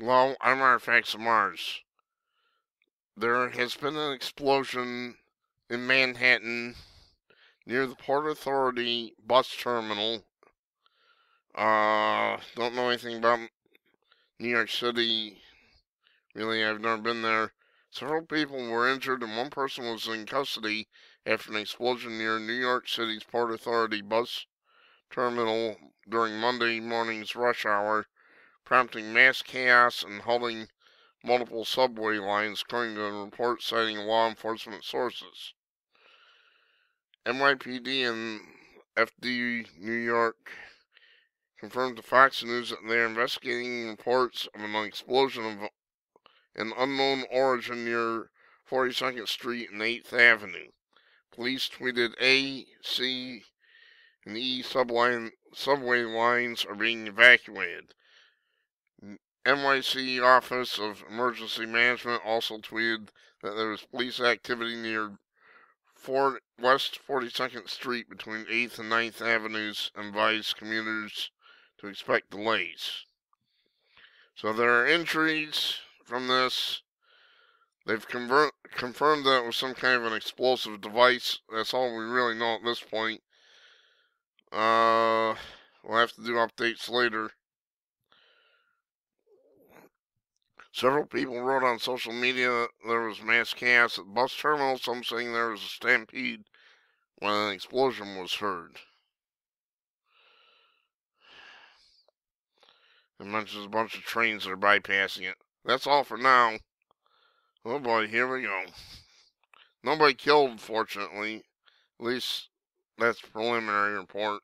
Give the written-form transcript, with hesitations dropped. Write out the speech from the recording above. Hello, I'm Artifacts of Mars. There has been an explosion in Manhattan near the Port Authority Bus Terminal. Don't know anything about New York City. Really, I've never been there. Several people were injured and one person was in custody after an explosion near New York City's Port Authority Bus Terminal during Monday morning's rush hour, prompting mass chaos and halting multiple subway lines, according to a report citing law enforcement sources. NYPD and FD New York confirmed to Fox News that they are investigating reports of an explosion of an unknown origin near 42nd Street and 8th Avenue. Police tweeted A, C, and E subway lines are being evacuated. NYC Office of Emergency Management also tweeted that there was police activity near West 42nd Street between 8th and 9th Avenues and advised commuters to expect delays. So there are entries from this. They've confirmed that it was some kind of an explosive device. That's all we really know at this point. We'll have to do updates later. Several people wrote on social media that there was mass chaos at the bus terminal, some saying there was a stampede when an explosion was heard. It mentions a bunch of trains that are bypassing it. That's all for now. Oh boy, here we go. Nobody killed, fortunately. At least that's a preliminary report.